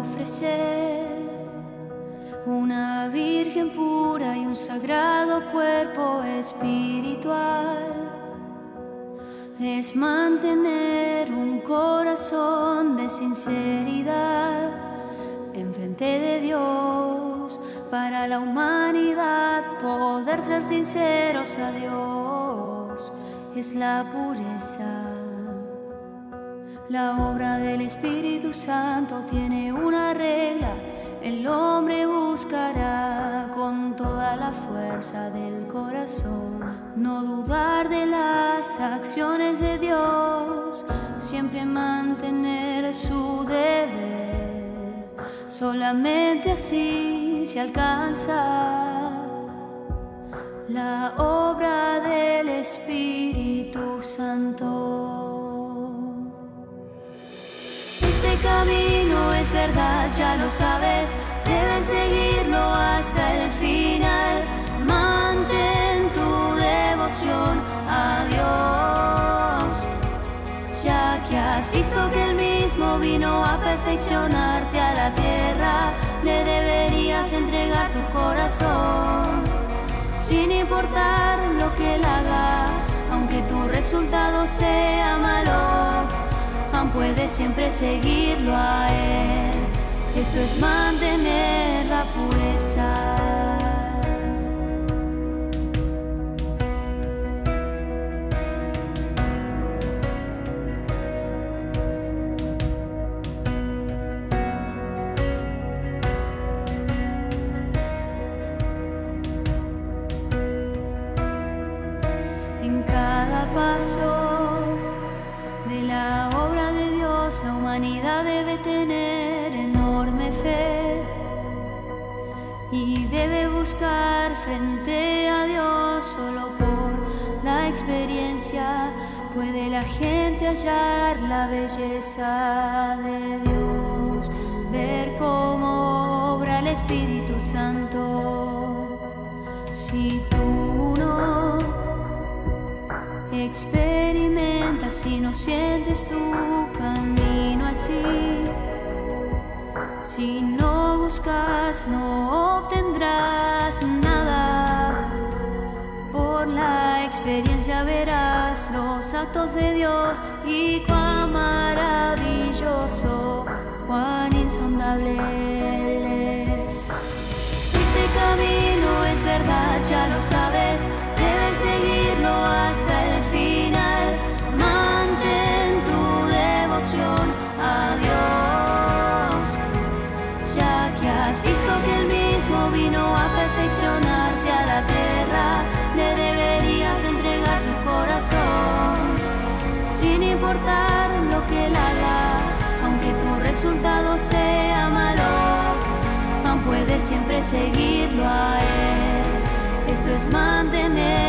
ofrecer una virgen pura y un sagrado cuerpo espiritual. Es mantener un corazón de sinceridad enfrente de Dios, para la humanidad poder ser sinceros a Dios. Es la pureza. La obra del Espíritu Santo tiene una regla: el hombre buscará con toda la fuerza del corazón. No dudar de las acciones de Dios, siempre mantener su deber. Solamente así se alcanza la obra del Espíritu Santo. Este camino es verdad, ya lo sabes, debes seguirlo hasta el final. Mantén tu devoción a Dios, ya que has visto que Él mismo vino a perfeccionarte a la tierra. Le deberías entregar tu corazón, sin importar lo que Él haga, aunque tu resultado sea malo. Puedes siempre seguirlo a Él. Esto es mantener la pureza. En cada paso de la obra, la humanidad debe tener enorme fe y debe buscar frente a Dios. Solo por la experiencia puede la gente hallar la belleza de Dios, ver cómo obra el Espíritu Santo. Si tú no experimentas, si no sientes tu camino así, si no buscas, no obtendrás nada. Por la experiencia verás los actos de Dios y cuán maravilloso, cuán insondable Él es. Este camino es verdad, ya lo sabes, debes seguirlo hasta el final. Mantén tu devoción a Dios, ya que has visto que Él mismo vino a perfeccionarte a la tierra. Le deberías entregar tu corazón, sin importar lo que Él haga, aunque tu resultado sea malo. Puedes siempre seguirlo a Él. Esto es mantener